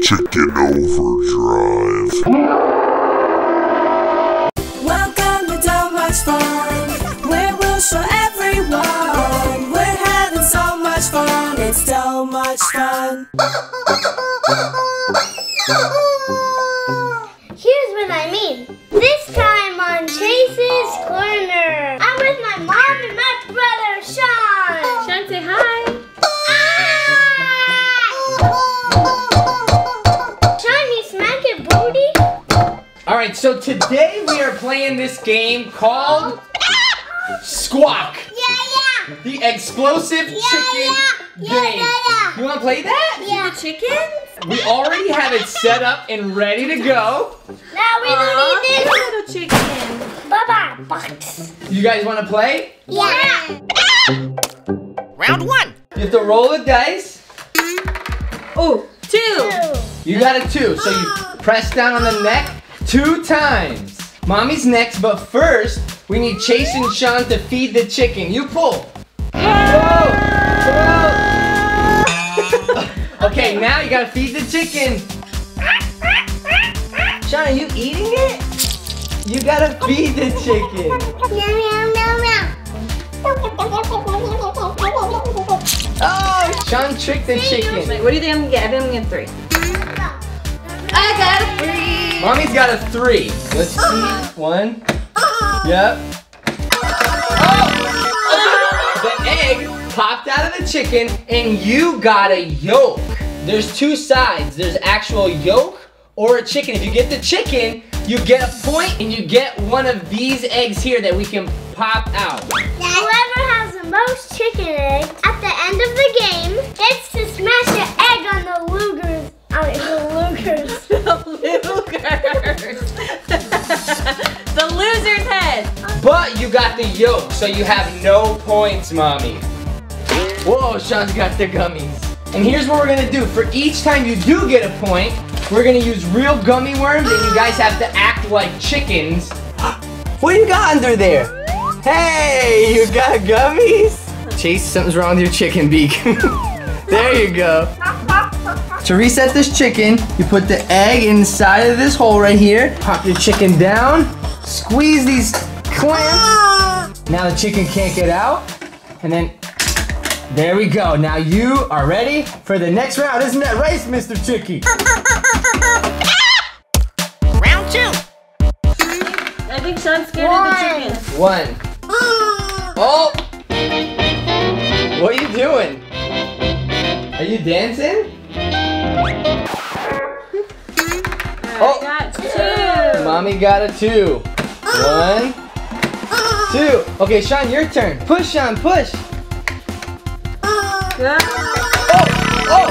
Chicken overdrive. Welcome to DOH Much Fun, where we'll show everyone we're having so much fun. It's DOH Much Fun. Here's what I mean. This time on Chase's Corner, I'm with my mom and my brother Sean. Sean, say hi. Alright, so today we are playing this game called Squawk. Yeah, yeah. The explosive chicken game. Yeah, yeah. You wanna play that? Yeah. The chickens? We already have it set up and ready to go. Now we don't need this little chicken. Bye-bye, box. You guys wanna play? Yeah. Round one. You have to roll the dice. Oh, two. You got a two, so you press down on the neck. 2 times. Mommy's next, but first, we need Chase and Sean to feed the chicken. You pull. Whoa. Okay, now you gotta feed the chicken. Sean, are you eating it? You gotta feed the chicken. Oh, Sean tricked the chicken. Wait, what do you think I'm gonna get? I think I'm gonna get 3. I got a 3. Mommy's got a 3. Let's see. 1. Yep. Oh! The egg popped out of the chicken, and you got a yolk. There's 2 sides. There's actual yolk or a chicken. If you get the chicken, you get a point, and you get one of these eggs here that we can pop out. Whoever has the most chicken eggs at the end of the game gets to smash the egg on the Luger's. The loser's head. But you got the yolk, so you have no points, Mommy. Whoa, Sean's got the gummies. And here's what we're gonna do. For each time you do get a point, we're gonna use real gummy worms, and you guys have to act like chickens. What do you got under there? Hey, you got gummies? Chase, something's wrong with your chicken beak. There you go. To reset this chicken, you put the egg inside of this hole right here. Pop your chicken down. Squeeze these clamps. Now the chicken can't get out. And then, there we go. Now you are ready for the next round. Isn't that right, Mr. Chicky? Round 2. I think Sean's scared of the chicken. 1. Oh! What are you doing? Are you dancing? Oh, I got 2. Mommy got a 2. 1, 2. Okay, Sean, your turn. Push, Sean, push. Good. Oh!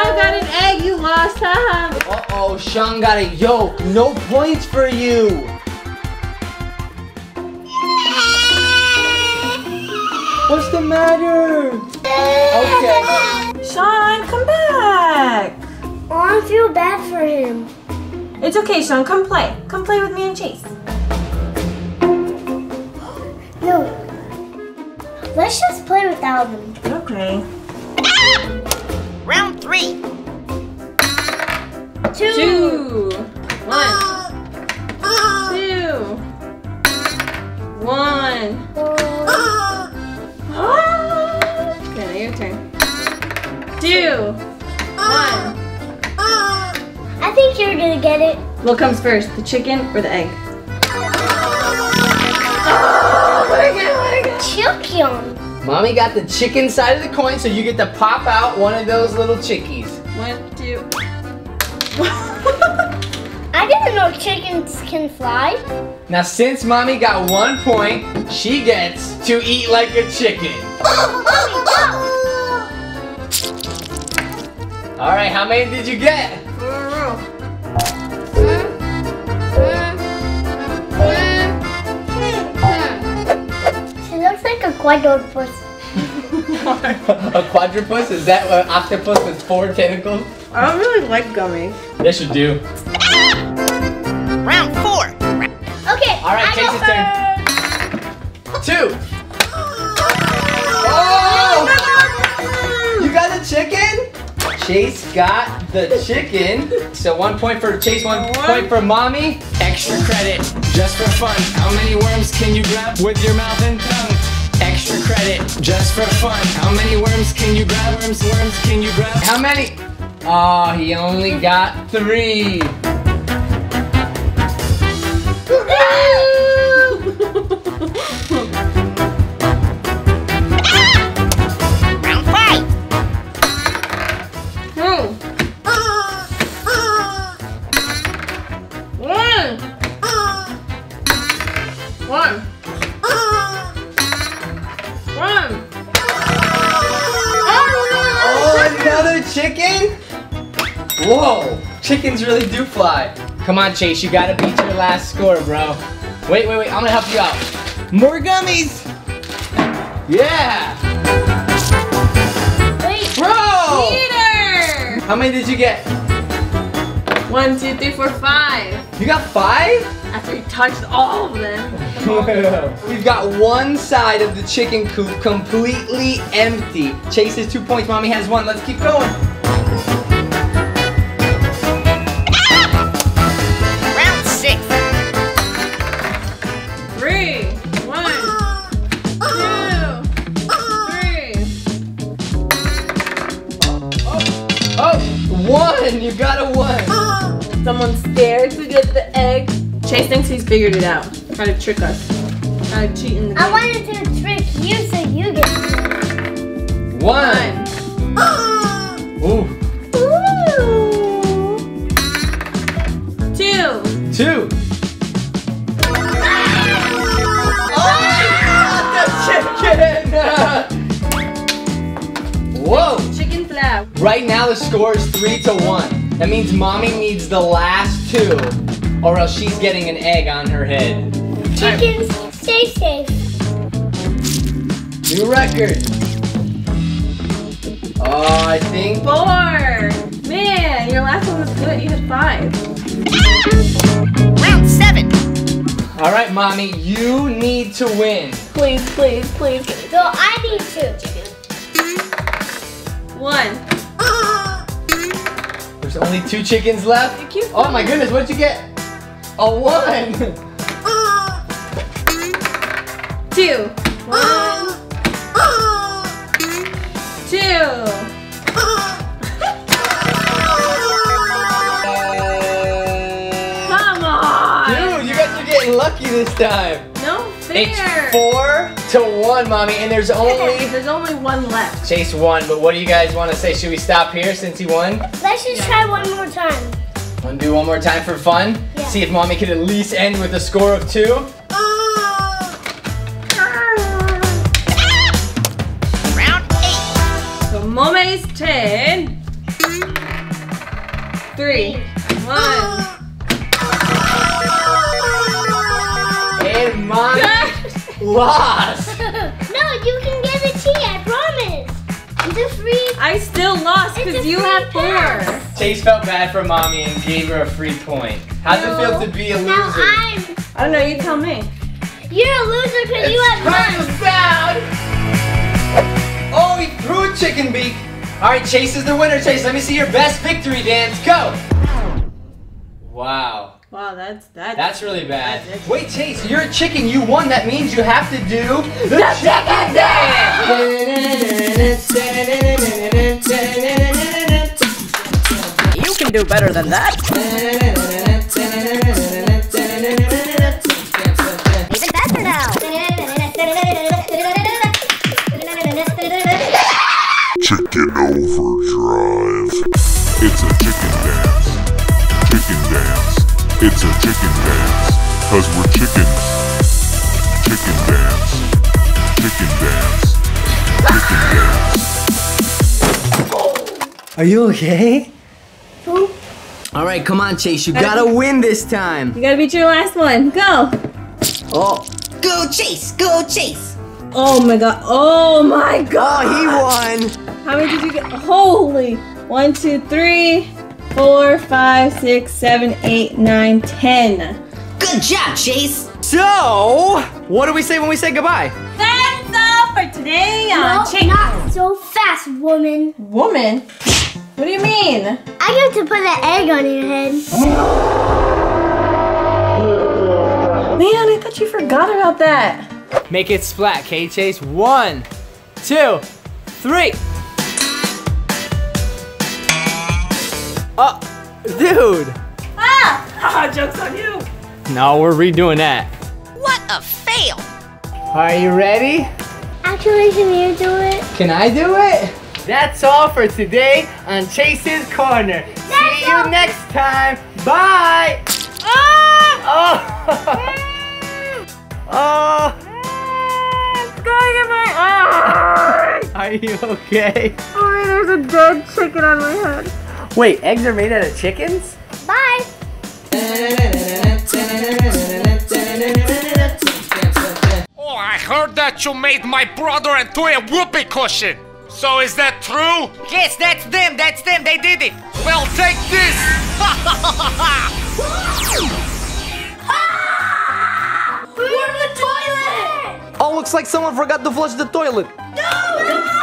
Sean got an egg. You lost, huh? Uh-oh, Sean got a yolk. No points for you. What's the matter? Okay. Sean, come back. Oh, I feel bad for him. It's okay, Sean. Come play. Come play with me and Chase. No. Let's just play without him. Okay. Round 3. 2. 1. 2. 1. Okay, your turn. 2. 1. I think you're gonna get it. What comes first, the chicken or the egg? Oh my god, what I got? Chicken. Mommy got the chicken side of the coin, so you get to pop out one of those little chickies. 1, 2. I didn't know chickens can fly. Now since Mommy got 1 point, she gets to eat like a chicken. All right, how many did you get? Quadrupus. A quadrupus? Is that an octopus with 4 tentacles? I don't really like gummies. Yes, you do. Round 4. Okay, all right, Chase's turn. 2. Chase got the chicken. So 1 point for Chase, 1 point for Mommy. Extra credit, just for fun. How many worms can you grab with your mouth and tongue? Extra credit, just for fun. How many worms can you grab? Worms can you grab? How many? Oh, he only got 3. Chicken? Whoa, chickens really do fly. Come on, Chase, you gotta beat your last score, bro. Wait, wait, wait, I'm gonna help you out. More gummies! Yeah! Wait, bro! Peter! How many did you get? 1, 2, 3, 4, 5. You got 5? After you touched all of them. We've got one side of the chicken coop completely empty. Chase has 2 points, Mommy has 1. Let's keep going. Round 6. 3, 1, 2, 3. Oh, 1, you got a 1. Someone scared to get the egg. Chase thinks he's figured it out. Try to trick us. Try to cheat in the game. I wanted to trick you so you get it. 1. Ooh. Ooh. 2. 2. Oh, you got the chicken! Whoa. Chicken flour. Right now the score is 3-1. That means Mommy needs the last 2, or else she's getting an egg on her head. Chickens, stay safe. New record. Oh, I think 4. Man, your last one was good. You had 5. Round 7. All right, Mommy, you need to win. Please, please, please. No, I need 2. 1. There's only 2 chickens left. Oh my goodness, what'd you get? A 1! 2. 1. 2. Come on! Dude, you're getting lucky this time. No fair. It's 4-1, Mommy, and there's only... There's only 1 left. Chase won, but what do you guys want to say? Should we stop here since he won? Let's just try one more time. Want to do one more time for fun? Yeah. See if Mommy could at least end with a score of 2. Round 8. So Mommy's 10. 3. 1. And Mommy lost. No, you can give it to me, I promise. It's a free. I still lost because you had 4. Chase felt bad for Mommy and gave her a free point. How's it feel to be a loser? Now I don't know, you tell me. You're a loser because you have none. It's bad. Oh, he threw a chicken beak. All right, Chase is the winner. Chase, let me see your best victory dance. Go. Wow. Wow, that's really bad. That's wait, Chase, you're a chicken. You won. That means you have to do the chicken dance. You can do better than that. Even better now. Chicken overdrive. It's a chicken dance. Chicken dance. It's a chicken dance, cause we're chickens. Chicken dance, chicken dance, chicken dance. Are you okay? All right, come on, Chase. You gotta win this time. You gotta beat your last one. Go. Oh. Go, Chase. Go, Chase. Oh my God. Oh my God. Oh, he won. How many did you get? Holy. 1, 2, 3. 4, 5, 6, 7, 8, 9, 10. Good job, Chase. So, what do we say when we say goodbye? That's all for today on Chase. Not so fast, woman. Woman? What do you mean? I get to put an egg on your head. Man, I thought you forgot about that. Make it splat, okay, Chase? 1, 2, 3. Oh, dude. Ah! Ah, joke's on you. No, we're redoing that. What a fail. Are you ready? Actually, can you do it? Can I do it? That's all for today on Chase's Corner. See you next time. Bye. Oh! Oh! Oh! It's going in my eye. Are you okay? Oh, there's a dead chicken on my head. Wait, eggs are made out of chickens? Bye. Oh, I heard that you made my brother into a whoopee cushion. So is that true? Yes, that's them. That's them. They did it. Well, take this. We're in the toilet. Oh, looks like someone forgot to flush the toilet. No!